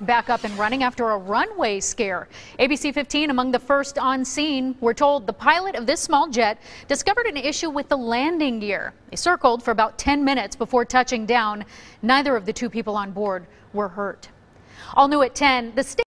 Back up and running after a runway scare. ABC 15 among the first on scene. We're told the pilot of this small jet discovered an issue with the landing gear. They circled for about 10 minutes before touching down. Neither of the two people on board were hurt. All new at 10, the state